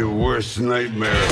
my worst nightmare.